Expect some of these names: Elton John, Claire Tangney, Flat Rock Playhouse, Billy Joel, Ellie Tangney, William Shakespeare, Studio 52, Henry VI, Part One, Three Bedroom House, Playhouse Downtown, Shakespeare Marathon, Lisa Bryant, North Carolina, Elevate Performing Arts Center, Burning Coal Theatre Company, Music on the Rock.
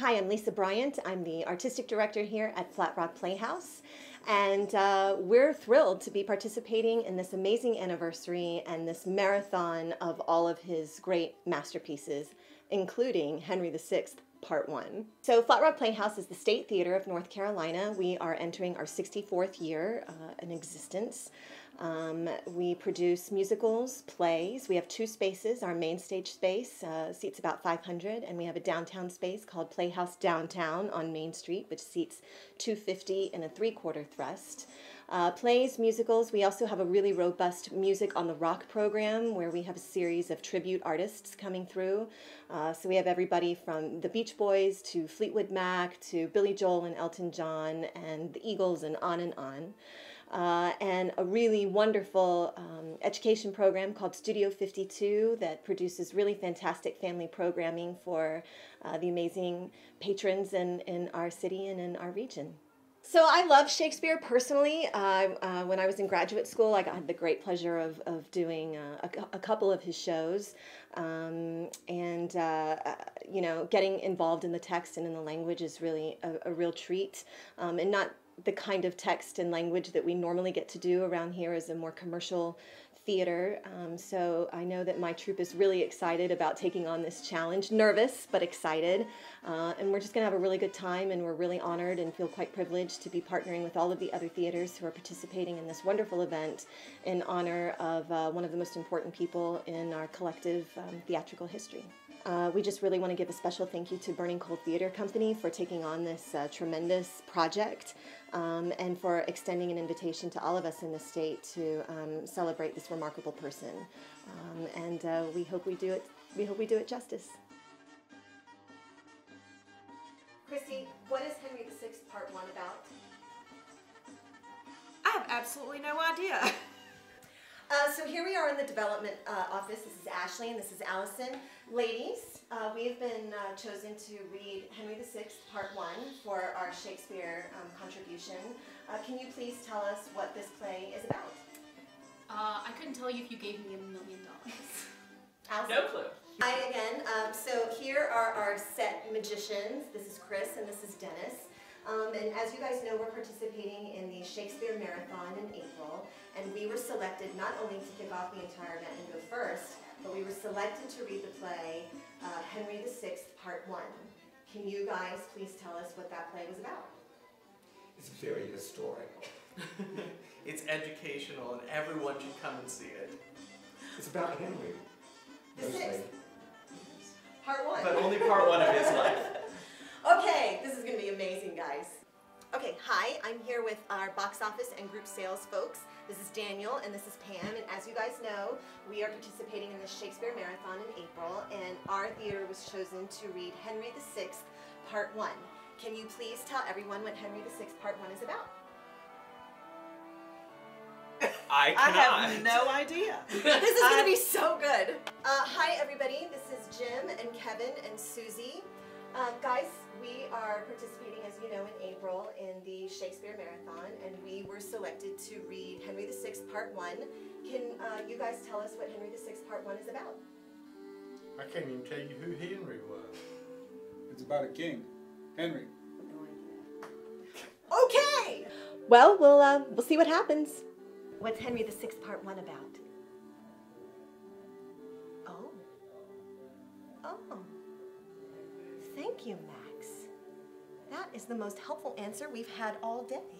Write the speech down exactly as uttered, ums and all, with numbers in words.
Hi, I'm Lisa Bryant. I'm the Artistic Director here at Flat Rock Playhouse, and uh, we're thrilled to be participating in this amazing anniversary and this marathon of all of his great masterpieces, including Henry the Sixth, Part One. So Flat Rock Playhouse is the state theater of North Carolina. We are entering our sixty-fourth year uh, in existence. Um, we produce musicals, plays. We have two spaces, our main stage space, uh, seats about five hundred, and we have a downtown space called Playhouse Downtown on Main Street, which seats two fifty in a three-quarter thrust. Uh, plays, musicals, we also have a really robust Music on the Rock program where we have a series of tribute artists coming through. Uh, so we have everybody from the Beach Boys to Fleetwood Mac to Billy Joel and Elton John and the Eagles and on and on. Uh, and a really wonderful um, education program called Studio fifty-two that produces really fantastic family programming for uh, the amazing patrons in, in our city and in our region. So I love Shakespeare personally. Uh, uh, when I was in graduate school, I had the great pleasure of, of doing uh, a, a couple of his shows um, and, uh, uh, you know, getting involved in the text and in the language is really a, a real treat, um, and not the kind of text and language that we normally get to do around here is a more commercial theater. Um, so I know that my troupe is really excited about taking on this challenge, nervous but excited. Uh, and we're just going to have a really good time, and we're really honored and feel quite privileged to be partnering with all of the other theaters who are participating in this wonderful event in honor of uh, one of the most important people in our collective um, theatrical history. Uh, we just really want to give a special thank you to Burning Coal Theatre Company for taking on this uh, tremendous project um, and for extending an invitation to all of us in the state to um, celebrate this remarkable person. Um, and uh, we hope we do it. We hope we do it justice. Christy, what is Henry the Sixth Part One about? I have absolutely no idea. Uh, so here we are in the development uh, office. This is Ashley and this is Allison. Ladies, uh, we've been uh, chosen to read Henry the Sixth Part One for our Shakespeare um, contribution. Uh, can you please tell us what this play is about? Uh, I couldn't tell you if you gave me a million dollars. No clue. Hi again. Um, so here are our set magicians. This is Chris and this is Dennis. Um, and as you guys know, we're participating in the Shakespeare Marathon in April, and we were selected not only to kick off the entire event and go first, but we were selected to read the play uh, Henry the Sixth Part One. Can you guys please tell us what that play was about? It's very historical. It's educational, and everyone should come and see it. It's about Henry. The Sixth. Part One. But only Part One of his life. Okay, this is going to be amazing, guys. Okay, hi, I'm here with our box office and group sales folks. This is Daniel and this is Pam, and as you guys know, we are participating in the Shakespeare Marathon in April, and our theater was chosen to read Henry the Sixth Part One. Can you please tell everyone what Henry the Sixth Part One is about? I cannot. I have no idea. This is going to be so good. Uh, hi, everybody. This is Jim and Kevin and Susie. Uh, guys, we are participating, as you know, in April in the Shakespeare Marathon, and we were selected to read Henry the Sixth Part One. Can uh, you guys tell us what Henry the Sixth Part One is about? I can't even tell you who Henry was. It's about a king, Henry. Okay! Well, we'll, uh, we'll see what happens. What's Henry the Sixth Part One about? Oh. Oh. Thank you, Max. That is the most helpful answer we've had all day.